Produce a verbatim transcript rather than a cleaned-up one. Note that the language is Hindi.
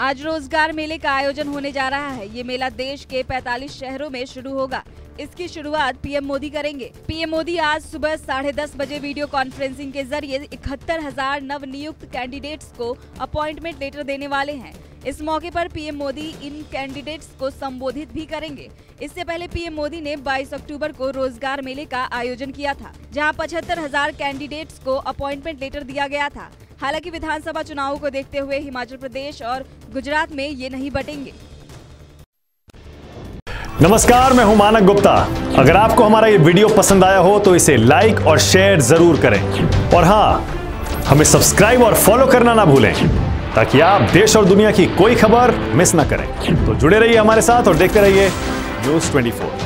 आज रोजगार मेले का आयोजन होने जा रहा है। ये मेला देश के पैंतालीस शहरों में शुरू होगा। इसकी शुरुआत पीएम मोदी करेंगे। पीएम मोदी आज सुबह साढ़े दस बजे वीडियो कॉन्फ्रेंसिंग के जरिए इकहत्तर हजार नव नियुक्त कैंडिडेट्स को अपॉइंटमेंट लेटर देने वाले हैं। इस मौके पर पीएम मोदी इन कैंडिडेट्स को संबोधित भी करेंगे। इससे पहले पीएम मोदी ने बाईस अक्टूबर को रोजगार मेले का आयोजन किया था, जहाँ पचहत्तर हजार कैंडिडेट्स को अपॉइंटमेंट लेटर दिया गया था। हालांकि विधानसभा चुनाव को देखते हुए हिमाचल प्रदेश और गुजरात में ये नहीं बटेंगे। नमस्कार, मैं हूं मानक गुप्ता। अगर आपको हमारा ये वीडियो पसंद आया हो तो इसे लाइक और शेयर जरूर करें, और हाँ, हमें सब्सक्राइब और फॉलो करना ना भूलें ताकि आप देश और दुनिया की कोई खबर मिस ना करें। तो जुड़े रहिए हमारे साथ और देखते रहिए न्यूज ट्वेंटी फोर।